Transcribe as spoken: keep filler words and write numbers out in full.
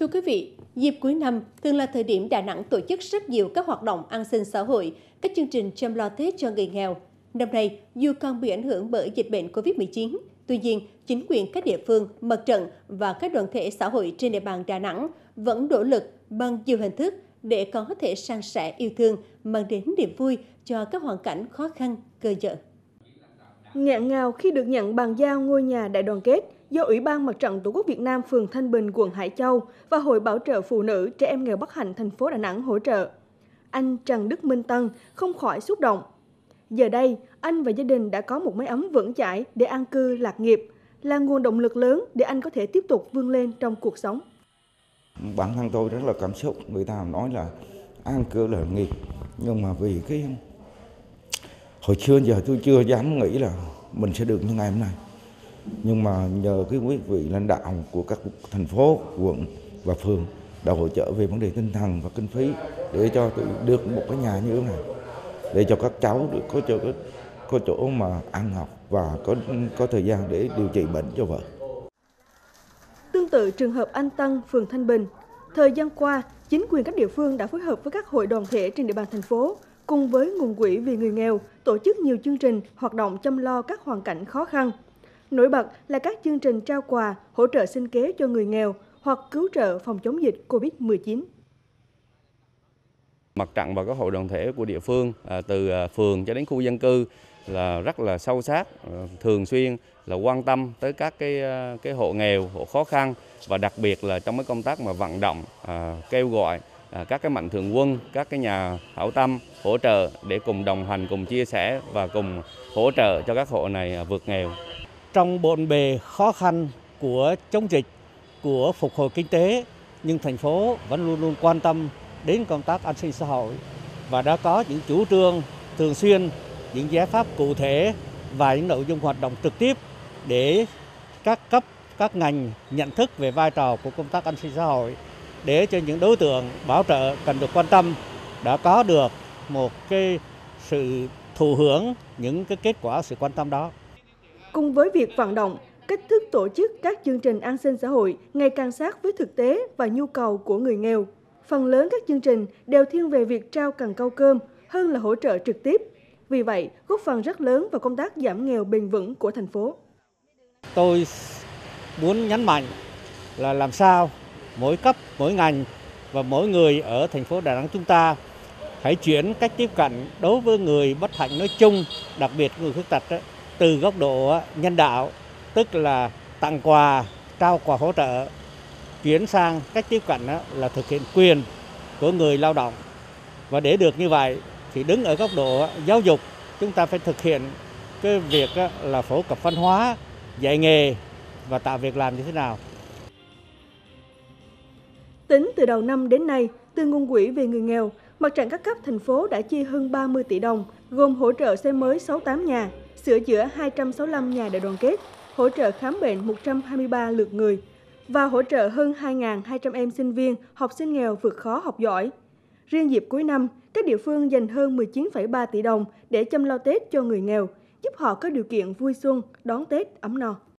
Thưa quý vị, dịp cuối năm thường là thời điểm Đà Nẵng tổ chức rất nhiều các hoạt động an sinh xã hội, các chương trình chăm lo Tết cho người nghèo. Năm nay, dù còn bị ảnh hưởng bởi dịch bệnh Covid mười chín, tuy nhiên, chính quyền các địa phương, mặt trận và các đoàn thể xã hội trên địa bàn Đà Nẵng vẫn nỗ lực bằng nhiều hình thức để còn có thể san sẻ yêu thương, mang đến niềm vui cho các hoàn cảnh khó khăn, cơ nhở. Ngạn ngào khi được nhận bàn giao ngôi nhà đại đoàn kết do Ủy ban Mặt trận Tổ quốc Việt Nam phường Thanh Bình, quận Hải Châu và Hội Bảo trợ Phụ Nữ Trẻ Em Nghèo Bắc Hành, thành phố Đà Nẵng hỗ trợ. Anh Trần Đức Minh Tân không khỏi xúc động. Giờ đây, anh và gia đình đã có một mái ấm vững chãi để an cư lạc nghiệp, là nguồn động lực lớn để anh có thể tiếp tục vươn lên trong cuộc sống. Bản thân tôi rất là cảm xúc, người ta nói là an cư lạc nghiệp, nhưng mà vì cái hồi xưa giờ tôi chưa dám nghĩ là mình sẽ được như ngày hôm nay. Nhưng mà nhờ cái quý vị lãnh đạo của các thành phố, quận và phường đã hỗ trợ về vấn đề tinh thần và kinh phí để cho tôi được một cái nhà như thế này, để cho các cháu được có chỗ, có chỗ mà ăn học và có có thời gian để điều trị bệnh cho vợ. Tương tự trường hợp anh Tăng, phường Thanh Bình, thời gian qua, chính quyền các địa phương đã phối hợp với các hội đoàn thể trên địa bàn thành phố cùng với nguồn quỹ vì người nghèo tổ chức nhiều chương trình hoạt động chăm lo các hoàn cảnh khó khăn. Nổi bật là các chương trình trao quà, hỗ trợ sinh kế cho người nghèo hoặc cứu trợ phòng chống dịch Covid mười chín. Mặt trận và các hội đoàn thể của địa phương từ phường cho đến khu dân cư là rất là sâu sát, thường xuyên là quan tâm tới các cái cái hộ nghèo, hộ khó khăn, và đặc biệt là trong cái công tác mà vận động kêu gọi các cái mạnh thường quân, các cái nhà hảo tâm hỗ trợ để cùng đồng hành, cùng chia sẻ và cùng hỗ trợ cho các hộ này vượt nghèo. Trong bộn bề khó khăn của chống dịch, của phục hồi kinh tế, nhưng thành phố vẫn luôn luôn quan tâm đến công tác an sinh xã hội và đã có những chủ trương thường xuyên, những giải pháp cụ thể và những nội dung hoạt động trực tiếp để các cấp, các ngành nhận thức về vai trò của công tác an sinh xã hội, để cho những đối tượng bảo trợ cần được quan tâm đã có được một cái sự thụ hưởng những cái kết quả sự quan tâm đó. Cùng với việc vận động, cách thức tổ chức các chương trình an sinh xã hội ngày càng sát với thực tế và nhu cầu của người nghèo. Phần lớn các chương trình đều thiên về việc trao cần câu cơm hơn là hỗ trợ trực tiếp. Vì vậy, góp phần rất lớn vào công tác giảm nghèo bền vững của thành phố. Tôi muốn nhấn mạnh là làm sao mỗi cấp, mỗi ngành và mỗi người ở thành phố Đà Nẵng chúng ta hãy chuyển cách tiếp cận đối với người bất hạnh nói chung, đặc biệt người khuyết tật đó, từ góc độ nhân đạo, tức là tặng quà, trao quà hỗ trợ, chuyển sang cách tiếp cận là thực hiện quyền của người lao động. Và để được như vậy thì đứng ở góc độ giáo dục, chúng ta phải thực hiện cái việc là phổ cập văn hóa, dạy nghề và tạo việc làm như thế nào. Tính từ đầu năm đến nay, từ nguồn quỹ về người nghèo, mặt trận các cấp thành phố đã chi hơn ba mươi tỷ đồng, gồm hỗ trợ xây mới sáu mươi tám nhà, sửa chữa hai trăm sáu mươi lăm nhà đại đoàn kết, hỗ trợ khám bệnh một trăm hai mươi ba lượt người và hỗ trợ hơn hai nghìn hai trăm em sinh viên, học sinh nghèo vượt khó học giỏi. Riêng dịp cuối năm, các địa phương dành hơn mười chín phẩy ba tỷ đồng để chăm lo Tết cho người nghèo, giúp họ có điều kiện vui xuân, đón Tết ấm no.